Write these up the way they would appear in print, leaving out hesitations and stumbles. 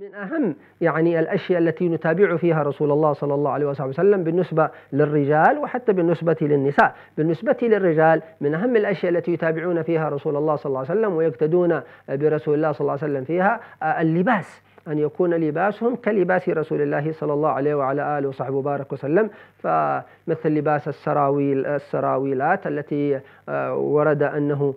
من أهم يعني الأشياء التي نتابع فيها رسول الله صلى الله عليه وسلم بالنسبة للرجال وحتى بالنسبة للنساء. بالنسبة للرجال من أهم الأشياء التي يتابعون فيها رسول الله صلى الله عليه وسلم ويقتدون برسول الله صلى الله عليه وسلم فيها اللباس، أن يكون لباسهم كلباس رسول الله صلى الله عليه وعلى آله وصحبه وبارك وسلم. فمثل لباس السراويلات التي ورد أنه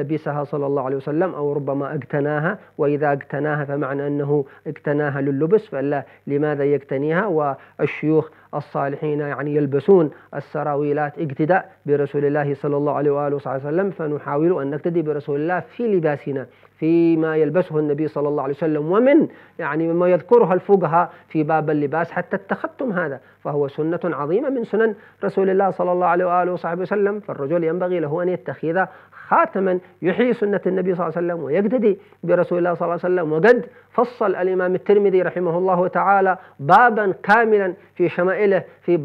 لبسها صلى الله عليه وسلم، أو ربما اقتناها، وإذا اقتناها فمعنى أنه اقتناها للبس، فلا لماذا يقتنيها؟ والشيوخ الصالحين يعني يلبسون السراويلات اقتداء برسول الله صلى الله عليه وآله وسلم، فنحاول أن نقتدي برسول الله في لباسنا، فيما يلبسه النبي صلى الله عليه وسلم، ومن يعني مما يذكرها الفقهاء في باب اللباس حتى التختم، هذا فهو سنة عظيمة من سنن رسول الله صلى الله عليه وآله وصحبه وسلم. فالرجل ينبغي له أن يتخذ خاتما يحيي سنة النبي صلى الله عليه وسلم ويقتدي برسول الله صلى الله عليه وسلم. وقد فصل الإمام الترمذي رحمه الله تعالى بابا كاملا في شمائله في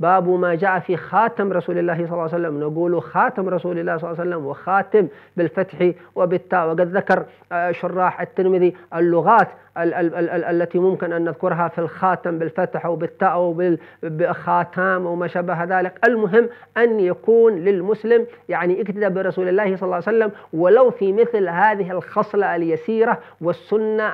باب ما جاء في خاتم رسول الله صلى الله عليه وسلم. نقول خاتم رسول الله صلى الله عليه وسلم، وخاتم بالفتح وبالتاء. وقد ذكر شراح الترمذي اللغات التي ممكن أن نذكرها في الخاتم بالفتح وبالتاء أو بالخاتام وما شابه ذلك. المهم أن يكون للمسلم يعني اقتداء برسول الله صلى الله عليه وسلم ولو في مثل هذه الخصلة اليسيرة، والسنة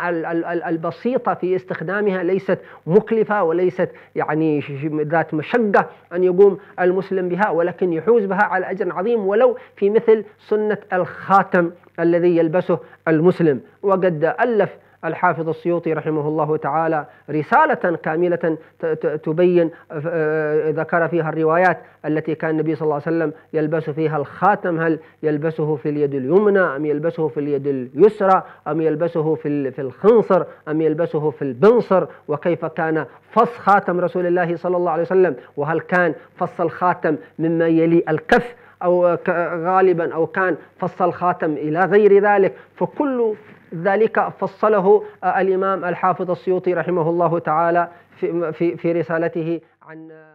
البسيطة في استخدامها ليست مكلفة وليست يعني ذات مشقة أن يقوم المسلم بها، ولكن يحوز بها على أجر عظيم ولو في مثل سنة الخاتم الذي يلبسه المسلم. وقد ألف الحافظ السيوطي رحمه الله تعالى رسالة كاملة تبين، ذكر فيها الروايات التي كان النبي صلى الله عليه وسلم يلبس فيها الخاتم، هل يلبسه في اليد اليمنى أم يلبسه في اليد اليسرى أم يلبسه في الخنصر أم يلبسه في البنصر، وكيف كان فص خاتم رسول الله صلى الله عليه وسلم، وهل كان فص الخاتم مما يلي الكف أو غالبا، أو كان فص الخاتم إلى غير ذلك. فكل ذلك فصله الإمام الحافظ السيوطي رحمه الله تعالى في رسالته عن